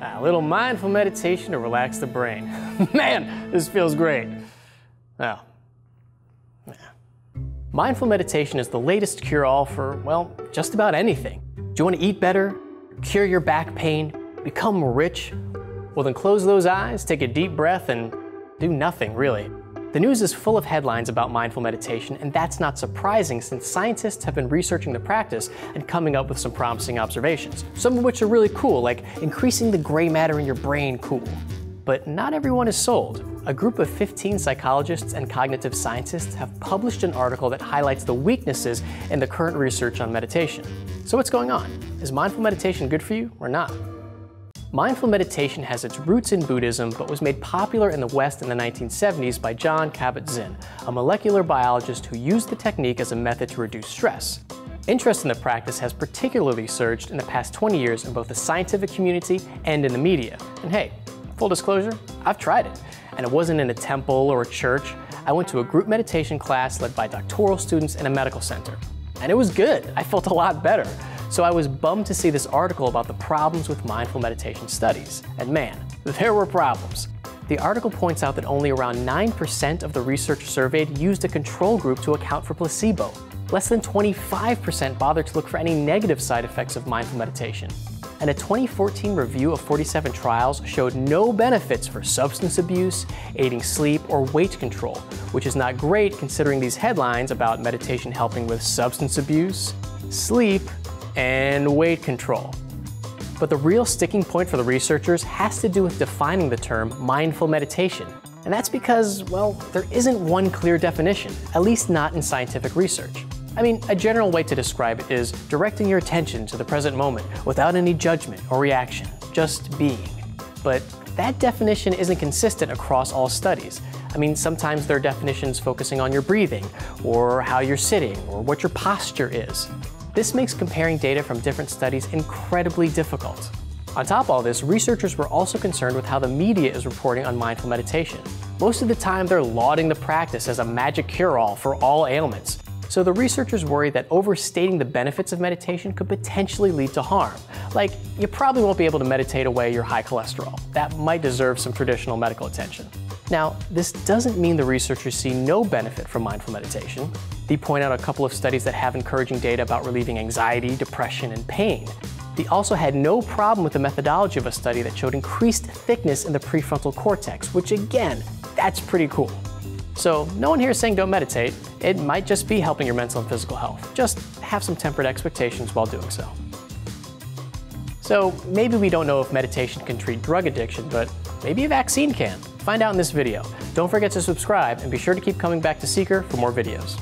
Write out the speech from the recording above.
A little mindful meditation to relax the brain. Man, this feels great. Well, yeah. Mindful meditation is the latest cure-all for, well, just about anything. Do you want to eat better? Cure your back pain? Become rich? Well, then close those eyes, take a deep breath, and do nothing, really. The news is full of headlines about mindful meditation, and that's not surprising since scientists have been researching the practice and coming up with some promising observations, some of which are really cool, like increasing the gray matter in your brain cool. But not everyone is sold. A group of 15 psychologists and cognitive scientists have published an article that highlights the weaknesses in the current research on meditation. So what's going on? Is mindful meditation good for you or not? Mindful meditation has its roots in Buddhism, but was made popular in the West in the 1970s by Jon Kabat-Zinn, a molecular biologist who used the technique as a method to reduce stress. Interest in the practice has particularly surged in the past 20 years in both the scientific community and in the media. And hey, full disclosure, I've tried it. And it wasn't in a temple or a church. I went to a group meditation class led by doctoral students in a medical center. And it was good. I felt a lot better. So I was bummed to see this article about the problems with mindful meditation studies. And man, there were problems. The article points out that only around 9% of the researchers surveyed used a control group to account for placebo. Less than 25% bothered to look for any negative side effects of mindful meditation. And a 2014 review of 47 trials showed no benefits for substance abuse, aiding sleep, or weight control, which is not great considering these headlines about meditation helping with substance abuse, sleep, and weight control. But the real sticking point for the researchers has to do with defining the term mindful meditation. And that's because, well, there isn't one clear definition, at least not in scientific research. I mean, a general way to describe it is directing your attention to the present moment without any judgment or reaction, just being. But that definition isn't consistent across all studies. I mean, sometimes there are definitions focusing on your breathing, or how you're sitting, or what your posture is. This makes comparing data from different studies incredibly difficult. On top of all this, researchers were also concerned with how the media is reporting on mindful meditation. Most of the time, they're lauding the practice as a magic cure-all for all ailments. So the researchers worry that overstating the benefits of meditation could potentially lead to harm. Like, you probably won't be able to meditate away your high cholesterol. That might deserve some traditional medical attention. Now, this doesn't mean the researchers see no benefit from mindful meditation. They point out a couple of studies that have encouraging data about relieving anxiety, depression, and pain. They also had no problem with the methodology of a study that showed increased thickness in the prefrontal cortex, which again, that's pretty cool. So no one here is saying don't meditate. It might just be helping your mental and physical health. Just have some tempered expectations while doing so. So maybe we don't know if meditation can treat drug addiction, but maybe a vaccine can. Find out in this video. Don't forget to subscribe and be sure to keep coming back to Seeker for more videos.